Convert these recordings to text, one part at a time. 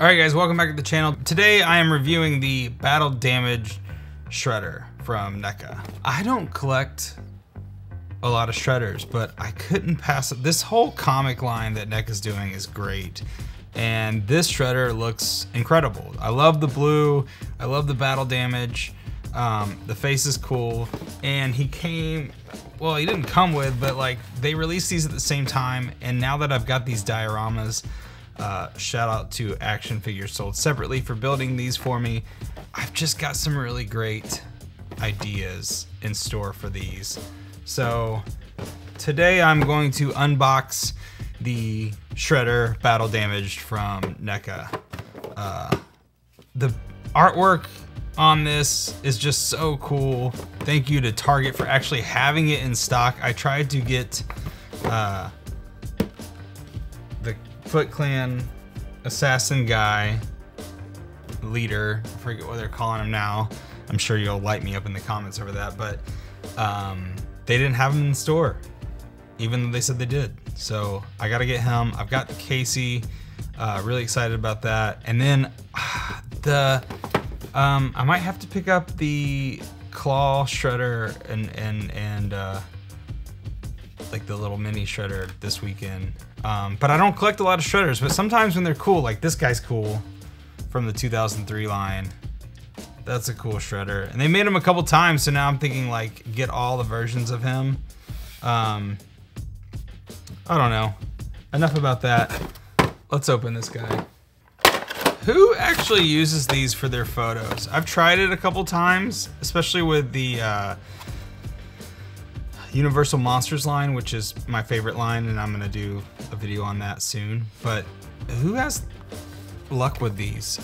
Alright guys, welcome back to the channel. Today I am reviewing the Battle Damage Shredder from NECA. I don't collect a lot of Shredders, but I couldn't pass up. This whole comic line that NECA's doing is great. And this Shredder looks incredible. I love the blue, I love the battle damage. The face is cool, and he came, well, he didn't come with, but like they released these at the same time. And now that I've got these dioramas, shout out to Action Figures sold separately for building these for me. I've just got some really great ideas in store for these. So today I'm going to unbox the Shredder Battle Damaged from NECA. The artwork on this is just so cool. Thank you to Target for actually having it in stock. I tried to get the Foot Clan assassin guy, leader, I forget what they're calling him now. I'm sure you'll light me up in the comments over that, but they didn't have him in the store, even though they said they did. So I gotta get him. I've got the Casey, really excited about that. And then I might have to pick up the claw shredder and like the little mini shredder this weekend. But I don't collect a lot of shredders, but sometimes when they're cool, like this guy's cool from the 2003 line. That's a cool shredder. And they made him a couple times, so now I'm thinking like get all the versions of him. I don't know. Enough about that. Let's open this guy. Who actually uses these for their photos? I've tried it a couple times, especially with the Universal Monsters line, which is my favorite line, and I'm gonna do a video on that soon. But who has luck with these?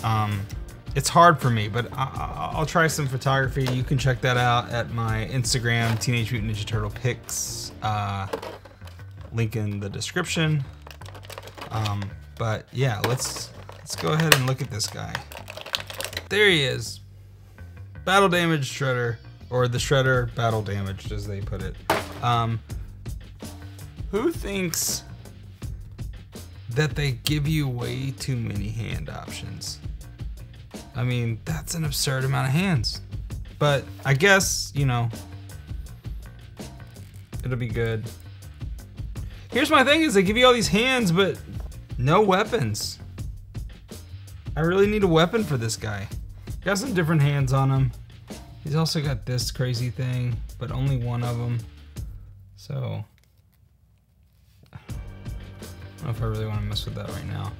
It's hard for me, but I'll try some photography. You can check that out at my Instagram, Teenage Mutant Ninja Turtle Pics, link in the description. But yeah, let's go ahead and look at this guy. There he is. Battle Damage Shredder, or the Shredder Battle Damaged as they put it. Who thinks that they give you way too many hand options? I mean, that's an absurd amount of hands. But I guess, you know, it'll be good. Here's my thing is they give you all these hands, but no weapons. I really need a weapon for this guy. Got some different hands on him. He's also got this crazy thing, but only one of them. So, I don't know if I really want to mess with that right now.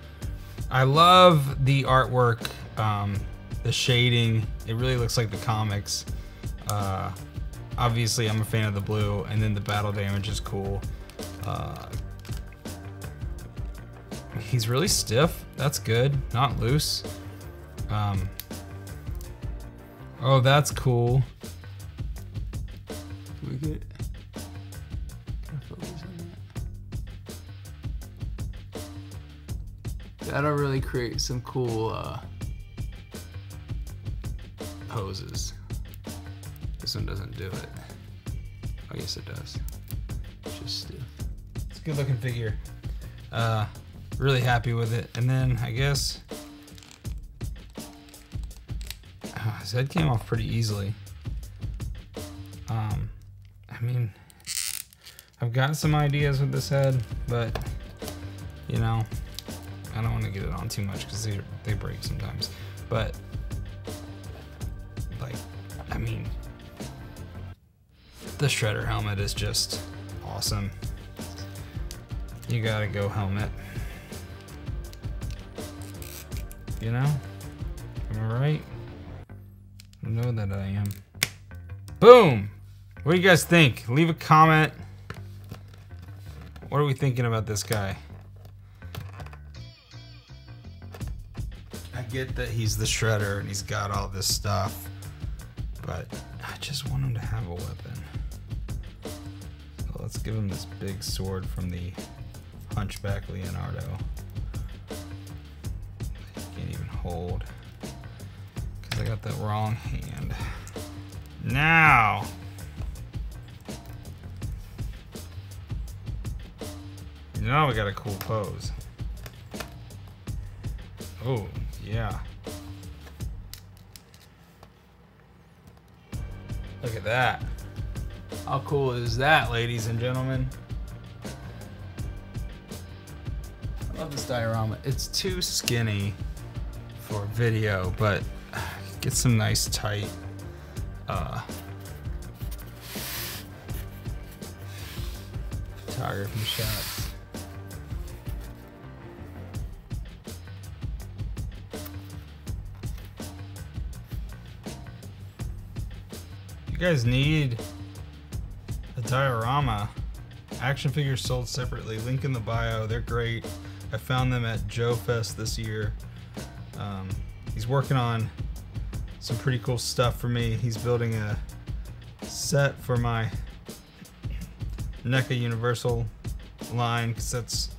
I love the artwork, the shading. It really looks like the comics. Obviously, I'm a fan of the blue, and then the battle damage is cool. He's really stiff. That's good. Not loose. Oh, that's cool. Can we get... Can I focus on that? That'll really create some cool poses. This one doesn't do it. Oh, yes, it does. It's just stiff. It's a good looking figure. Really happy with it. And then I guess his head came off pretty easily. I mean, I've got some ideas with this head, but you know, I don't want to get it on too much because they break sometimes. But like, I mean, the Shredder helmet is just awesome. You gotta go helmet. You know? Am I right? I know that I am. Boom! What do you guys think? Leave a comment. What are we thinking about this guy? I get that he's the Shredder and he's got all this stuff, but I just want him to have a weapon. So let's give him this big sword from the Hunchback Leonardo. Hold, because I got that wrong hand. Now, now we got a cool pose. Oh, Yeah. Look at that. How cool is that, ladies and gentlemen? I love this diorama. It's too skinny for video, but get some nice tight photography shots. You guys need a diorama. Action figures sold separately. Link in the bio. They're great. I found them at JoeFest this year. He's working on some pretty cool stuff for me. He's building a set for my NECA Universal line because that's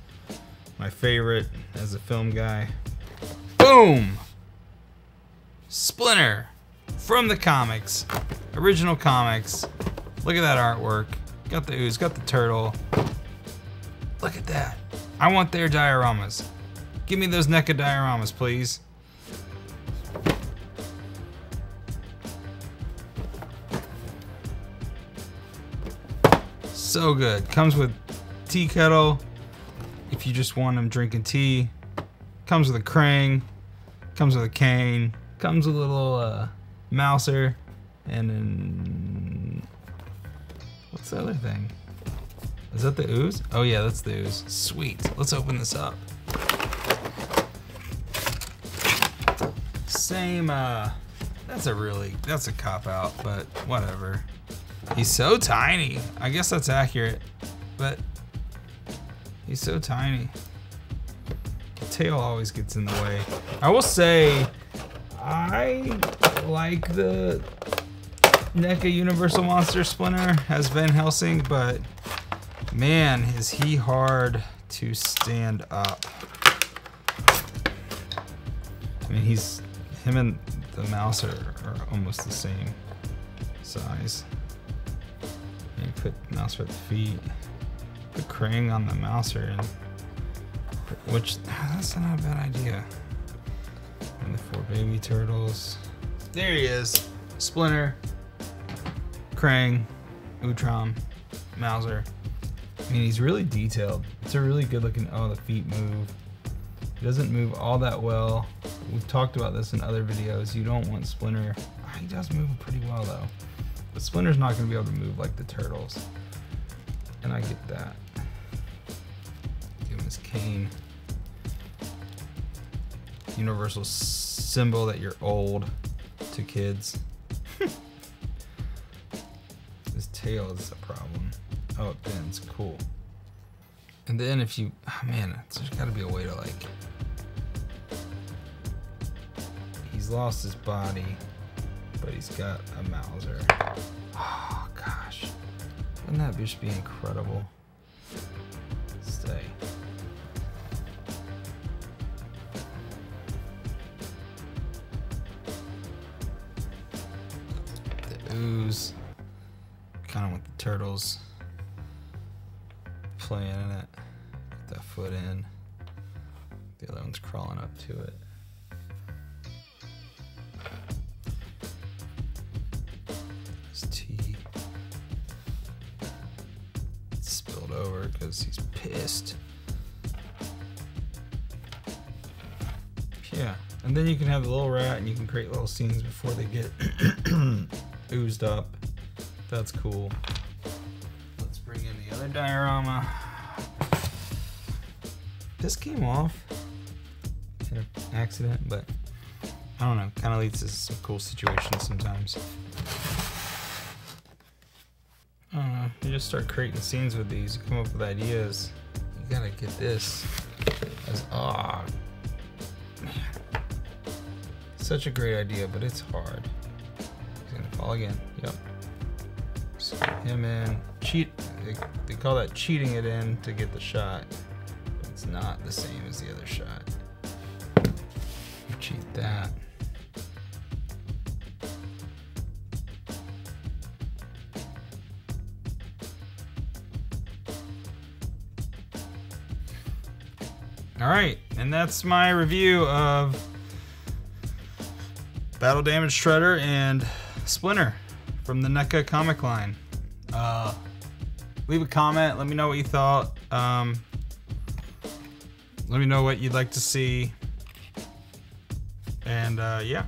my favorite as a film guy. Boom! Splinter from the comics, original comics. Look at that artwork. Got the ooze, got the turtle. Look at that. I want their dioramas. Give me those NECA dioramas, please. So good. Comes with tea kettle if you just want them drinking tea. Comes with a Krang. Comes with a cane. Comes with a little Mouser and then what's the other thing? Is that the ooze? Oh yeah, that's the ooze. Sweet. Let's open this up. Same. That's a cop out, but whatever. He's so tiny. I guess that's accurate, but he's so tiny. The tail always gets in the way. I will say, I like the NECA Universal Monster Splinter as Van Helsing, but man, is he hard to stand up. I mean, him and the mouse are almost the same size. You put Mouser at the feet, put Krang on the Mouser, and that's not a bad idea. And the four baby turtles. There he is. Splinter, Krang, Utrom, Mouser. I mean, he's really detailed. It's a really good looking, oh, the feet move. It doesn't move all that well. We've talked about this in other videos. You don't want Splinter. He does move pretty well though. But Splinter's not going to be able to move like the turtles. And I get that. Give him his cane. Universal symbol that you're old to kids. His tail is a problem. Oh, it bends. Cool. And then if you... Oh, man, there's got to be a way to like... He's lost his body. But he's got a Mouser. Oh gosh. Wouldn't that just be incredible? Stay. The ooze. Kind of with the turtles playing in it. Put that foot in. The other one's crawling up to it. Tea spilled over because he's pissed. Yeah, and then you can have the little rat and you can create little scenes before they get oozed up. That's cool. Let's bring in the other diorama. This came off in an accident, but I don't know, kind of leads to some cool situations sometimes. I don't know, you just start creating scenes with these, you come up with ideas. You gotta get this as, ah, oh, man. Such a great idea, but it's hard. He's gonna fall again, yep. So him in, cheat, they call that cheating it in to get the shot. It's not the same as the other shot. You cheat that. All right, and that's my review of Battle Damage Shredder and Splinter from the NECA comic line. Leave a comment, let me know what you thought. Let me know what you'd like to see. And yeah,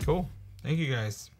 cool. Thank you guys.